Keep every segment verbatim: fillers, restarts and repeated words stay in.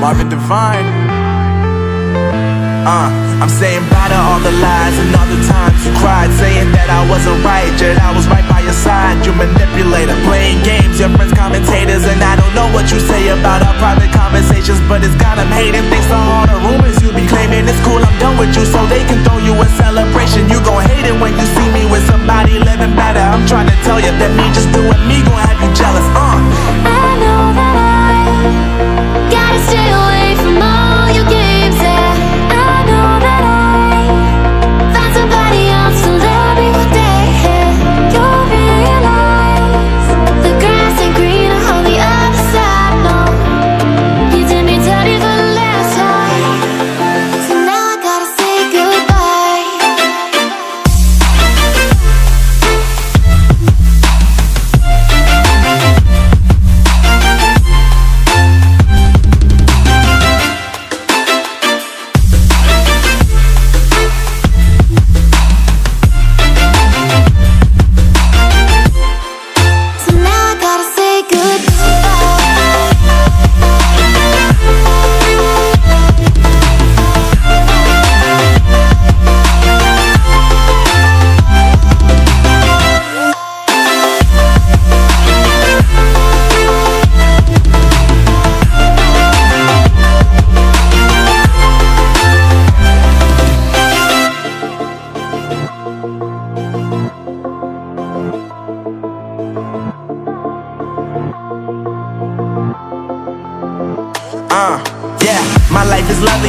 Marvin Devine. Uh, I'm saying bye to all the lies and all the times you cried, saying that I wasn't right, yet I was right by your side. You manipulator, playing games, your friends commentators, and I don't know what you say about our private conversations, but it's got them hating. Thanks to all the rumors you be claiming, it's cool, I'm done with you, so they can throw you a celebration. You gon' hate it when you see me with somebody living better. I'm trying to tell you that me just doing me gon' have you jealous. Uh, I know that I gotta stay away from all your games, and I know that I find somebody else to love me one day. You'll realize the grass ain't greener on the other side. No, you did me dirty for the last time, so now I gotta say goodbye. Uh, yeah, my life is lovely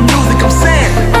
music, I'm saying